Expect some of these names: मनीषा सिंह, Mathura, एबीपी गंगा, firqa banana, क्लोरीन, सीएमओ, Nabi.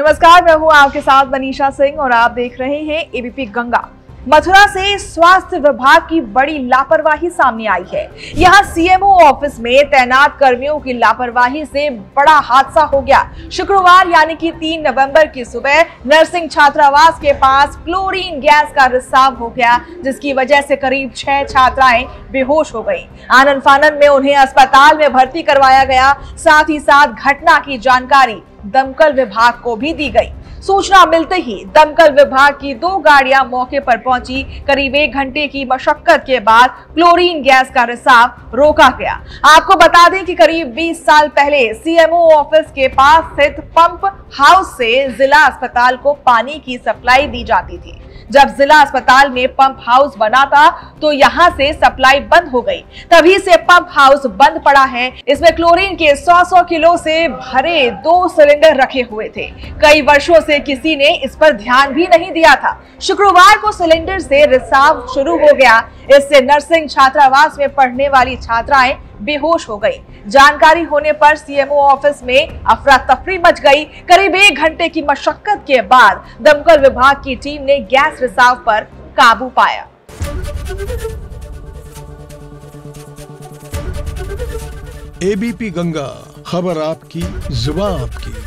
नमस्कार, मैं हूँ आपके साथ मनीषा सिंह और आप देख रहे हैं एबीपी गंगा। मथुरा से स्वास्थ्य विभाग की बड़ी लापरवाही सामने आई है। यहां सीएमओ ऑफिस में तैनात कर्मियों की लापरवाही से बड़ा हादसा हो गया। शुक्रवार यानी कि 3 नवंबर की सुबह नर्सिंग छात्रावास के पास क्लोरीन गैस का रिसाव हो गया, जिसकी वजह से करीब 6 छात्राएं बेहोश हो गई। आनन फानन में उन्हें अस्पताल में भर्ती करवाया गया। साथ ही साथ घटना की जानकारी दमकल विभाग को भी दी गई। सूचना मिलते ही दमकल विभाग की 2 गाड़ियां मौके पर पहुंची। करीब 1 घंटे की मशक्कत के बाद क्लोरीन गैस का रिसाव रोका गया। आपको बता दें कि करीब 20 साल पहले सीएमओ ऑफिस के पास स्थित पंप हाउस से जिला अस्पताल को पानी की सप्लाई दी जाती थी। जब जिला अस्पताल में पंप हाउस बना था तो यहाँ से सप्लाई बंद हो गई। तभी से पंप हाउस बंद पड़ा है। इसमें क्लोरीन के 100-100 किलो से भरे 2 सिलेंडर रखे हुए थे। कई वर्षों से किसी ने इस पर ध्यान भी नहीं दिया था। शुक्रवार को सिलेंडर से रिसाव शुरू हो गया। इससे नर्सिंग छात्रावास में पढ़ने वाली छात्राएं बेहोश हो गई। जानकारी होने पर सीएमओ ऑफिस में अफरा तफरी मच गई। करीब 1 घंटे की मशक्कत के बाद दमकल विभाग की टीम ने गैस रिसाव पर काबू पाया। एबीपी गंगा, खबर आपकी, जुबान आपकी।